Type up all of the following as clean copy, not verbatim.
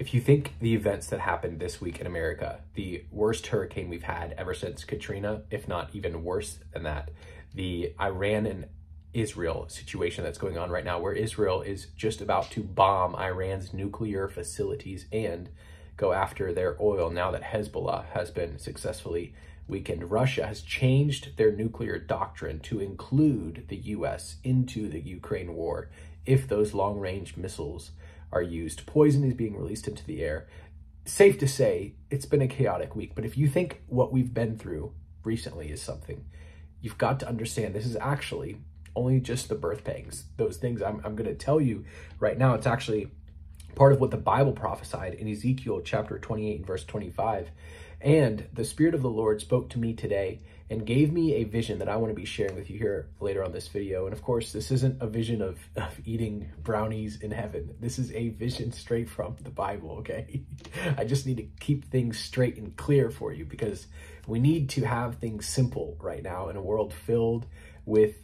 If you think the events that happened this week in America, the worst hurricane we've had ever since Katrina, if not even worse than that, the Iran and Israel situation that's going on right now, where Israel is just about to bomb Iran's nuclear facilities and go after their oil now that Hezbollah has been successfully weakened. Russia has changed their nuclear doctrine to include the U.S. into the Ukraine war if those long-range missiles are used. Poison is being released into the air. Safe to say, it's been a chaotic week, but if you think what we've been through recently is something, you've got to understand this is actually only just the birth pangs. Those things I'm going to tell you right now, it's actually part of what the Bible prophesied in Ezekiel chapter 28 and verse 25. And the Spirit of the Lord spoke to me today and gave me a vision that I want to be sharing with you here later on this video. And of course, this isn't a vision of eating brownies in heaven. This is a vision straight from the Bible, okay? I just need to keep things straight and clear for you because we need to have things simple right now in a world filled with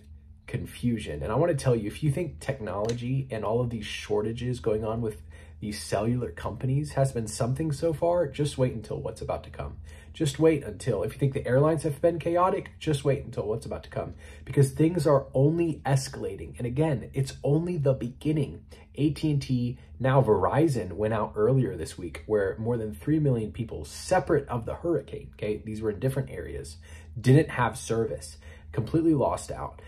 confusion. And I want to tell you, if you think technology and all of these shortages going on with these cellular companies has been something so far, just wait until what's about to come. Just wait until, if you think the airlines have been chaotic, just wait until what's about to come, because things are only escalating. And again, it's only the beginning. AT&T, now Verizon, went out earlier this week where more than 3 million people, separate of the hurricane, okay, these were in different areas, didn't have service, completely lost out.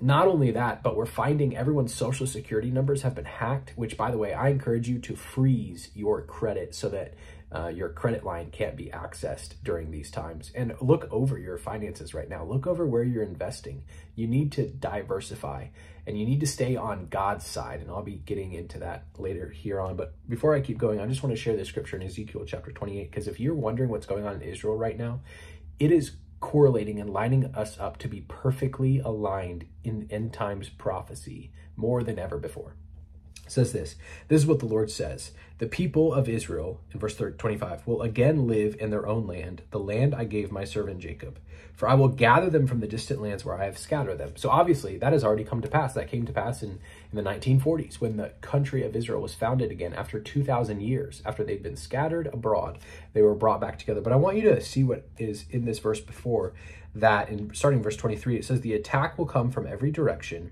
Not only that, but we're finding everyone's social security numbers have been hacked, which, by the way, I encourage you to freeze your credit so that your credit line can't be accessed during these times. And look over your finances right now. Look over where you're investing. You need to diversify and you need to stay on God's side. And I'll be getting into that later here on. But before I keep going, I just want to share this scripture in Ezekiel chapter 28, because if you're wondering what's going on in Israel right now, it is correlating and lining us up to be perfectly aligned in end times prophecy more than ever before. It says this, this is what the Lord says, the people of Israel, in verse 25, will again live in their own land, the land I gave my servant Jacob, for I will gather them from the distant lands where I have scattered them. So obviously that has already come to pass. That came to pass in the 1940s when the country of Israel was founded again after 2,000 years, after they'd been scattered abroad, they were brought back together. But I want you to see what is in this verse before that, in starting verse 23, it says, the attack will come from every direction,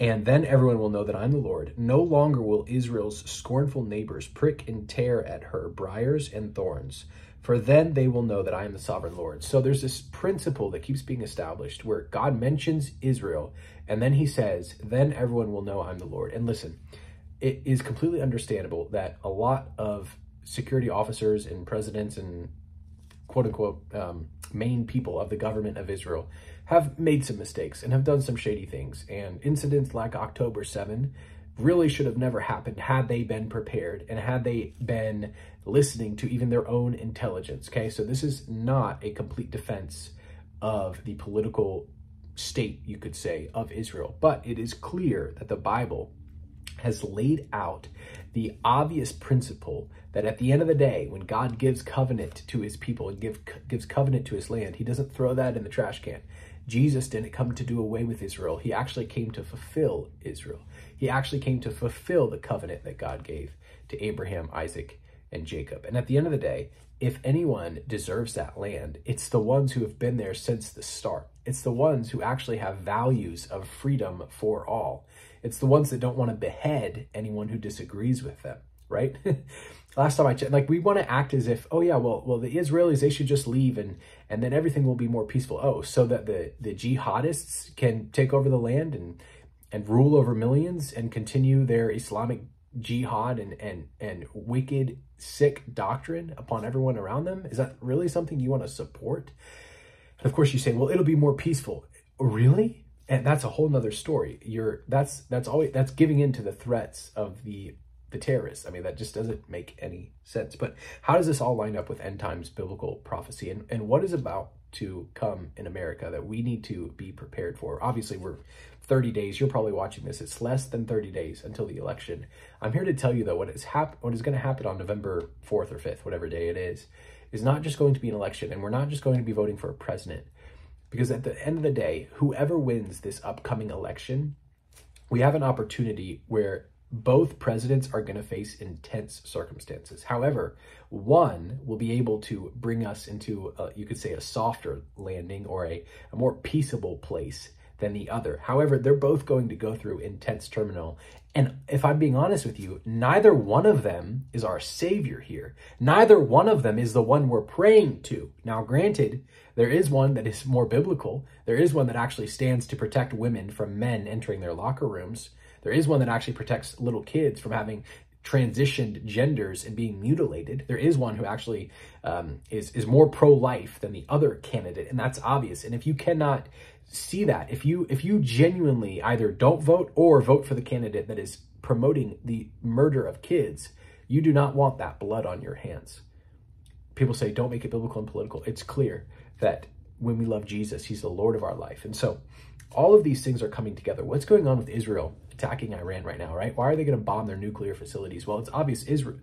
and then everyone will know that I'm the Lord. No longer will Israel's scornful neighbors prick and tear at her briars and thorns, for then they will know that I am the sovereign Lord. So there's this principle that keeps being established where God mentions Israel, and then he says, then everyone will know I'm the Lord. And listen, it is completely understandable that a lot of security officers and presidents and quote unquote main people of the government of Israel have made some mistakes and have done some shady things, and incidents like October 7 really should have never happened had they been prepared and had they been listening to even their own intelligence, okay? So this is not a complete defense of the political state, you could say, of Israel, but it is clear that the Bible has laid out the obvious principle that at the end of the day, when God gives covenant to his people and gives covenant to his land, he doesn't throw that in the trash can. Jesus didn't come to do away with Israel. He actually came to fulfill Israel. He actually came to fulfill the covenant that God gave to Abraham, Isaac, and Jacob. And at the end of the day, if anyone deserves that land, it's the ones who have been there since the start. It's the ones who actually have values of freedom for all. It's the ones that don't want to behead anyone who disagrees with them, right? Last time I checked, like, we want to act as if, oh yeah, well, the Israelis, they should just leave and then everything will be more peaceful. Oh, so that the jihadists can take over the land and rule over millions and continue their Islamic jihad and wicked, sick doctrine upon everyone around them? Is that really something you want to support? And of course you say, well, it'll be more peaceful. Really? And that's a whole nother story. That's giving in to the threats of the terrorists. I mean, that just doesn't make any sense. But how does this all line up with end times biblical prophecy and what is about to come in America that we need to be prepared for? Obviously, we're 30 days. You're probably watching this. It's less than 30 days until the election. I'm here to tell you, though, what is going to happen on November 4th or 5th, whatever day it is not just going to be an election, and we're not just going to be voting for a president. Because at the end of the day, whoever wins this upcoming election, we have an opportunity where Both presidents are going to face intense circumstances. However, one will be able to bring us into, you could say, a softer landing or a more peaceable place than the other. However, they're both going to go through intense turmoil. And if I'm being honest with you, neither one of them is our savior here. Neither one of them is the one we're praying to. Now, granted, there is one that is more biblical. There is one that actually stands to protect women from men entering their locker rooms. There is one that actually protects little kids from having transitioned genders and being mutilated. There is one who actually is more pro-life than the other candidate, and that's obvious. And if you cannot see that, if you genuinely either don't vote or vote for the candidate that is promoting the murder of kids, you do not want that blood on your hands. People say, don't make it biblical and political. It's clear that when we love Jesus, he's the Lord of our life. And so all of these things are coming together. What's going on with Israel attacking Iran right now, right? Why are they going to bomb their nuclear facilities? Well, it's obvious Israel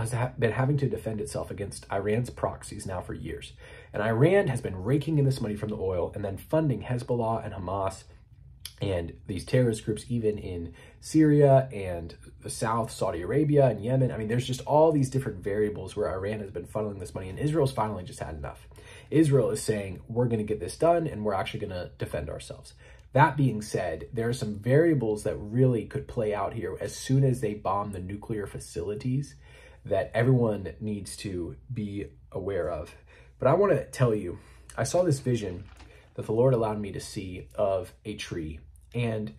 has been having to defend itself against Iran's proxies now for years. And Iran has been raking in this money from the oil and then funding Hezbollah and Hamas and these terrorist groups even in Syria and the South, Saudi Arabia and Yemen. I mean, there's just all these different variables where Iran has been funneling this money, and Israel's finally just had enough. Israel is saying, we're going to get this done and we're actually going to defend ourselves. That being said, there are some variables that really could play out here as soon as they bomb the nuclear facilities that everyone needs to be aware of. But I want to tell you, I saw this vision that the Lord allowed me to see of a tree. And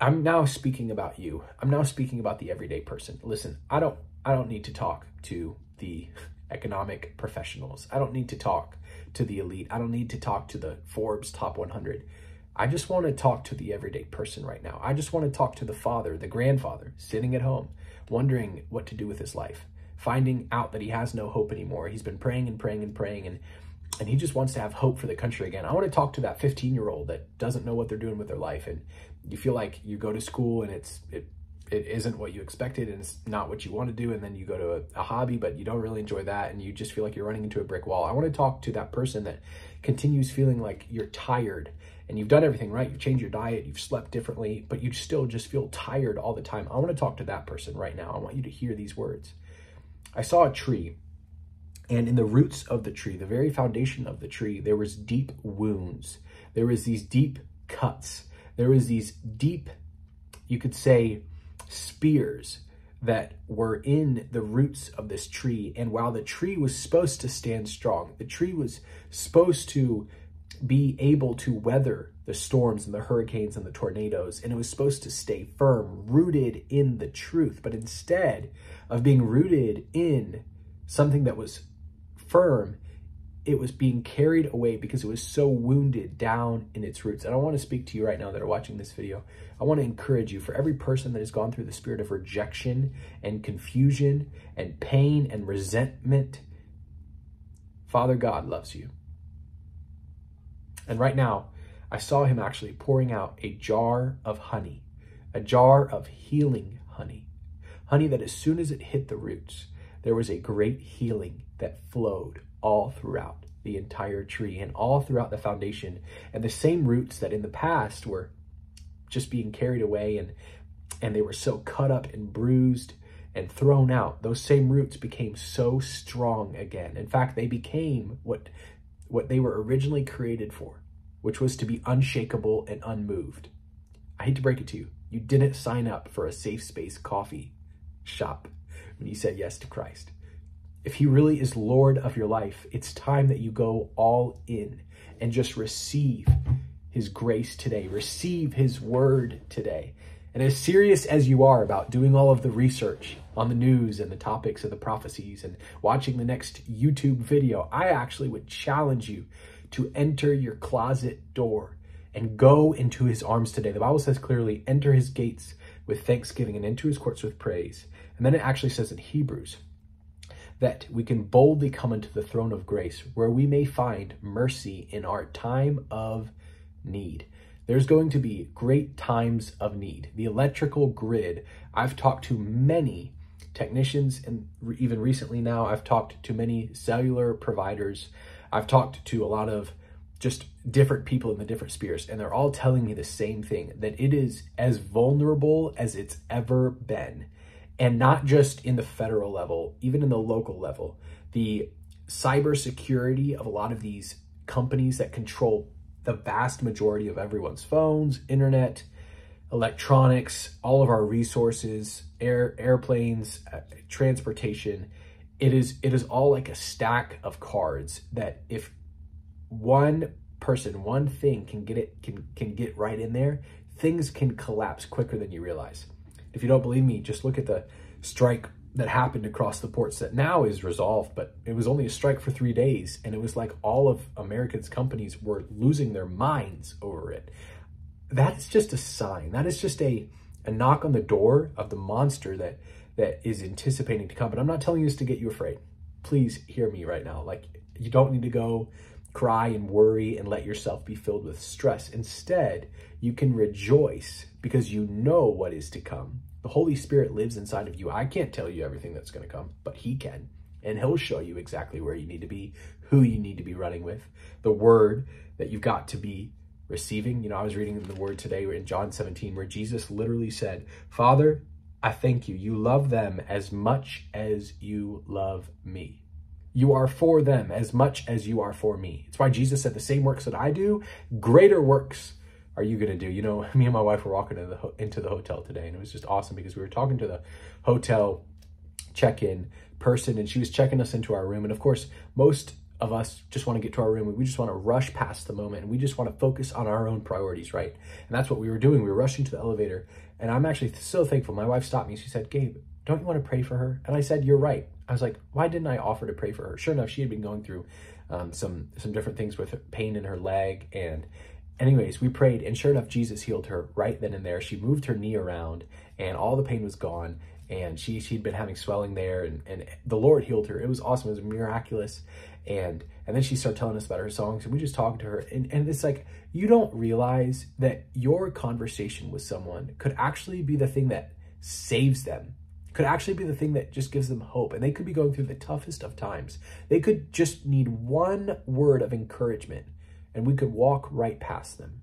I'm now speaking about you. I'm now speaking about the everyday person. Listen, I don't need to talk to the economic professionals. I don't need to talk to the elite. I don't need to talk to the Forbes top 100. I just want to talk to the everyday person right now. I just want to talk to the father, the grandfather, sitting at home, wondering what to do with his life, finding out that he has no hope anymore. He's been praying and praying and praying, and he just wants to have hope for the country again. I want to talk to that 15-year-old that doesn't know what they're doing with their life, and you feel like you go to school and it isn't what you expected and it's not what you want to do. And then you go to a hobby, but you don't really enjoy that. And you just feel like you're running into a brick wall. I want to talk to that person that continues feeling like you're tired and you've done everything right. You've changed your diet, you've slept differently, but you still just feel tired all the time. I want to talk to that person right now. I want you to hear these words. I saw a tree, and in the roots of the tree, the very foundation of the tree, there was deep wounds. There was these deep cuts. There was these deep, you could say, spears that were in the roots of this tree. And while the tree was supposed to stand strong, the tree was supposed to be able to weather the storms and the hurricanes and the tornadoes, and it was supposed to stay firm, rooted in the truth. But instead of being rooted in something that was firm, it was being carried away because it was so wounded down in its roots. And I want to speak to you right now that are watching this video. I want to encourage you, for every person that has gone through the spirit of rejection and confusion and pain and resentment, Father God loves you. And right now, I saw him actually pouring out a jar of honey, a jar of healing honey, honey that as soon as it hit the roots, there was a great healing that flowed all throughout the entire tree and all throughout the foundation, and the same roots that in the past were just being carried away and they were so cut up and bruised and thrown out, those same roots became so strong again. In fact, they became what they were originally created for, which was to be unshakable and unmoved. I hate to break it to you, you didn't sign up for a Safe Space coffee shop when you said yes to Christ. If he really is Lord of your life, it's time that you go all in and just receive his grace today. Receive his word today. And as serious as you are about doing all of the research on the news and the topics of the prophecies and watching the next YouTube video, I actually would challenge you to enter your closet door and go into his arms today. The Bible says clearly, enter his gates with thanksgiving and into his courts with praise. And then it actually says in Hebrews, that we can boldly come into the throne of grace where we may find mercy in our time of need. There's going to be great times of need. The electrical grid, I've talked to many technicians, and even recently now, I've talked to many cellular providers. I've talked to a lot of just different people in the different spheres, and they're all telling me the same thing, that it is as vulnerable as it's ever been. And not just in the federal level, even in the local level. The cybersecurity of a lot of these companies that control the vast majority of everyone's phones, internet, electronics, all of our resources, airplanes, transportation. It is all like a stack of cards that if one person, one thing can get it, can get right in there, things can collapse quicker than you realize. If you don't believe me, just look at the strike that happened across the ports that now is resolved, but it was only a strike for 3 days, and it was like all of America's companies were losing their minds over it. That is just a sign. That is just a knock on the door of the monster that is anticipating to come. But I'm not telling you this to get you afraid. Please hear me right now. Like, you don't need to go cry and worry and let yourself be filled with stress. Instead, you can rejoice because you know what is to come. The Holy Spirit lives inside of you. I can't tell you everything that's going to come, but He can. And He'll show you exactly where you need to be, who you need to be running with, the word that you've got to be receiving. You know, I was reading the word today in John 17, where Jesus literally said, Father, I thank you. You love them as much as you love me. You are for them as much as you are for me. It's why Jesus said, the same works that I do, greater works are you going to do. You know, me and my wife were walking into the hotel today, and it was just awesome because we were talking to the hotel check-in person, and she was checking us into our room. And of course, most of us just want to get to our room, and we just want to rush past the moment, and we just want to focus on our own priorities, right? And that's what we were doing. We were rushing to the elevator, and I'm actually so thankful. My wife stopped me. She said, Gabe, don't you want to pray for her? And I said, you're right. I was like, why didn't I offer to pray for her? Sure enough, she had been going through some different things with pain in her leg. And anyways, we prayed, and sure enough, Jesus healed her right then and there. She moved her knee around, and all the pain was gone. And she'd been having swelling there, and the Lord healed her. It was awesome. It was miraculous. And then she started telling us about her songs, and we just talked to her. And it's like, you don't realize that your conversation with someone could actually be the thing that saves them, could actually be the thing that just gives them hope. And they could be going through the toughest of times. They could just need one word of encouragement, and we could walk right past them.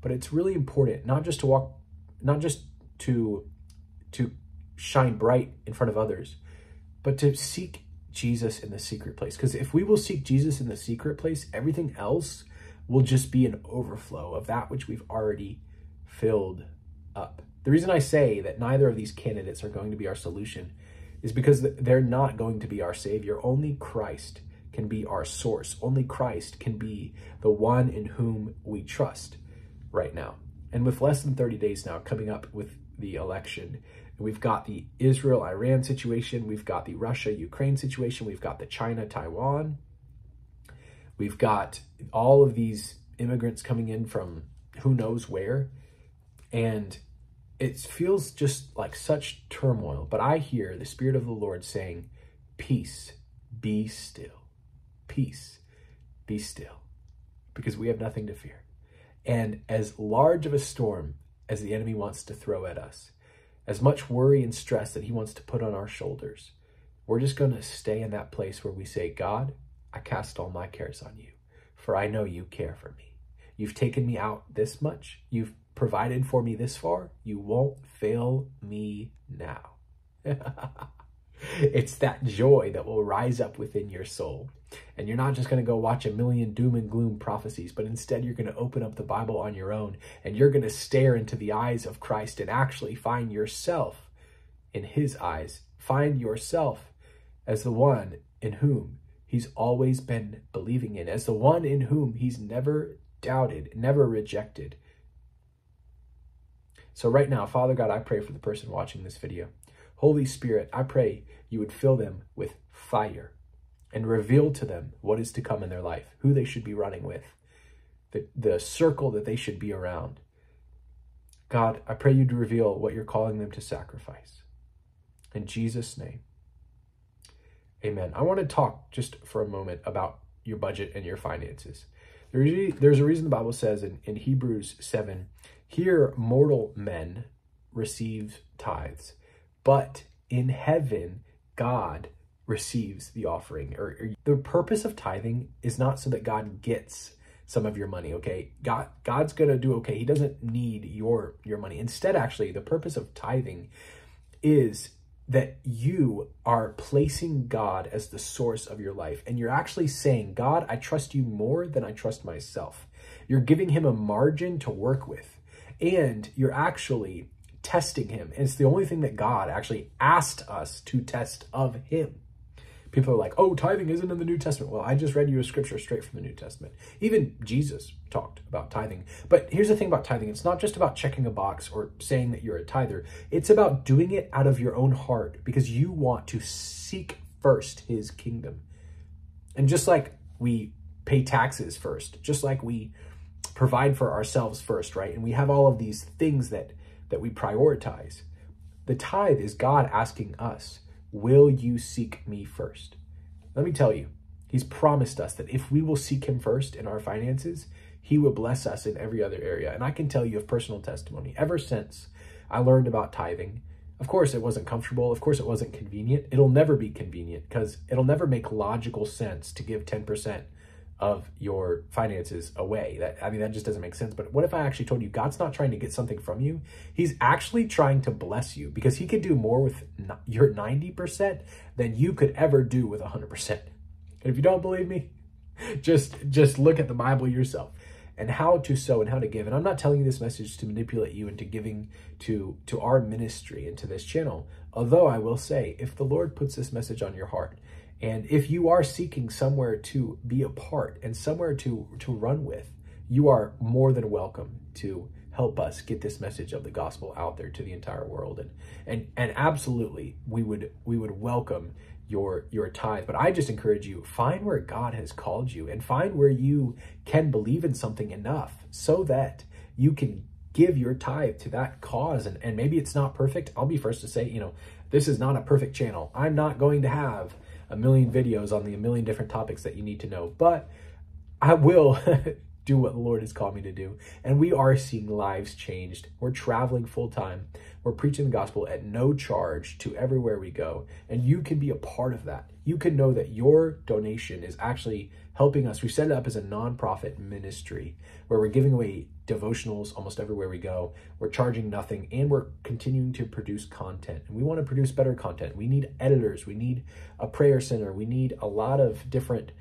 But it's really important not just to walk, not just to shine bright in front of others, but to seek Jesus in the secret place. Because if we will seek Jesus in the secret place, everything else will just be an overflow of that which we've already filled up. The reason I say that neither of these candidates are going to be our solution is because they're not going to be our Savior. Only Christ can be our source. Only Christ can be the one in whom we trust right now. And with less than 30 days now coming up with the election, we've got the Israel-Iran situation. We've got the Russia-Ukraine situation. We've got the China-Taiwan. We've got all of these immigrants coming in from who knows where. And it feels just like such turmoil. But I hear the Spirit of the Lord saying, peace, be still. Peace, be still. Because we have nothing to fear. And as large of a storm as the enemy wants to throw at us, as much worry and stress that he wants to put on our shoulders, we're just going to stay in that place where we say, God, I cast all my cares on you, for I know you care for me. You've taken me out this much. You've provided for me this far. You won't fail me now. It's that joy that will rise up within your soul. And you're not just going to go watch a million doom and gloom prophecies, but instead you're going to open up the Bible on your own, and you're going to stare into the eyes of Christ and actually find yourself in His eyes. Find yourself as the one in whom He's always been believing in, as the one in whom He's never doubted, never rejected. So right now, Father God, I pray for the person watching this video. Holy Spirit, I pray you would fill them with fire and reveal to them what is to come in their life, who they should be running with, the circle that they should be around. God, I pray you to reveal what you're calling them to sacrifice. In Jesus' name, amen. I want to talk just for a moment about your budget and your finances. There's a reason the Bible says in Hebrews 7, here mortal men receive tithes, but in heaven, God receives the offering. The purpose of tithing is not so that God gets some of your money, okay? God's going to do okay. He doesn't need your money. Instead, actually, the purpose of tithing is that you are placing God as the source of your life. And you're actually saying, God, I trust you more than I trust myself. You're giving him a margin to work with. And you're actually testing him. And it's the only thing that God actually asked us to test of him. People are like, oh, tithing isn't in the New Testament. Well, I just read you a scripture straight from the New Testament. Even Jesus talked about tithing. But here's the thing about tithing. It's not just about checking a box or saying that you're a tither. It's about doing it out of your own heart because you want to seek first his kingdom. And just like we pay taxes first, just like we provide for ourselves first, right? And we have all of these things that we prioritize. The tithe is God asking us, will you seek me first? Let me tell you, he's promised us that if we will seek him first in our finances, he will bless us in every other area. And I can tell you of personal testimony. Ever since I learned about tithing, of course it wasn't comfortable. Of course it wasn't convenient. It'll never be convenient because it'll never make logical sense to give 10% of your finances away. That just doesn't make sense. But what if I actually told you God's not trying to get something from you? He's actually trying to bless you because he could do more with your 90% than you could ever do with 100%. And if you don't believe me, just look at the Bible yourself and how to sow and how to give. And I'm not telling you this message to manipulate you into giving to our ministry and to this channel. Although I will say, if the Lord puts this message on your heart, and if you are seeking somewhere to be a part and somewhere to run with, you are more than welcome to help us get this message of the gospel out there to the entire world. And absolutely, we would welcome your tithe. But I just encourage you, find where God has called you and find where you can believe in something enough so that you can give your tithe to that cause. And maybe it's not perfect. I'll be first to say, this is not a perfect channel. I'm not going to have a million videos on a million different topics that you need to know, but I will do what the Lord has called me to do. And we are seeing lives changed. We're traveling full time. We're preaching the gospel at no charge to everywhere we go. And you can be a part of that. You can know that your donation is actually helping us. We set it up as a nonprofit ministry where we're giving away devotionals almost everywhere we go. We're charging nothing and we're continuing to produce content. And we want to produce better content. We need editors. We need a prayer center. We need a lot of different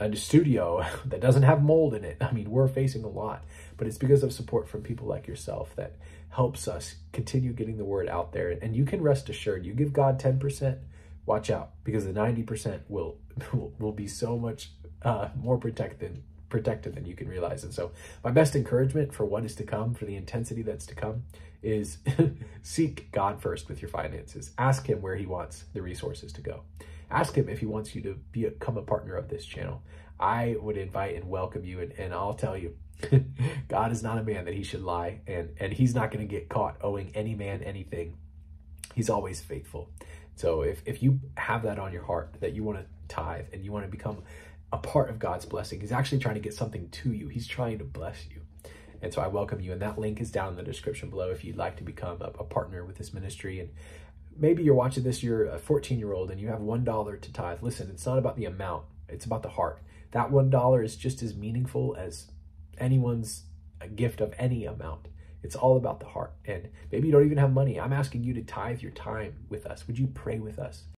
a studio that doesn't have mold in it. I mean, we're facing a lot, but it's because of support from people like yourself that helps us continue getting the word out there. And you can rest assured, you give God 10%, watch out, because the 90% will be so much more protected than you can realize. And so my best encouragement for what is to come, for the intensity that's to come, is seek God first with your finances. Ask him where he wants the resources to go. Ask him if he wants you to become a partner of this channel. I would invite and welcome you. And I'll tell you, God is not a man that he should lie. And he's not going to get caught owing any man anything. He's always faithful. So if you have that on your heart, that you want to tithe and you want to become a part of God's blessing, he's actually trying to get something to you. He's trying to bless you. And so I welcome you. And that link is down in the description below if you'd like to become a partner with this ministry. And maybe you're watching this, you're a 14-year-old and you have $1 to tithe. Listen, it's not about the amount. It's about the heart. That $1 is just as meaningful as anyone's gift of any amount. It's all about the heart. And maybe you don't even have money. I'm asking you to tithe your time with us. Would you pray with us?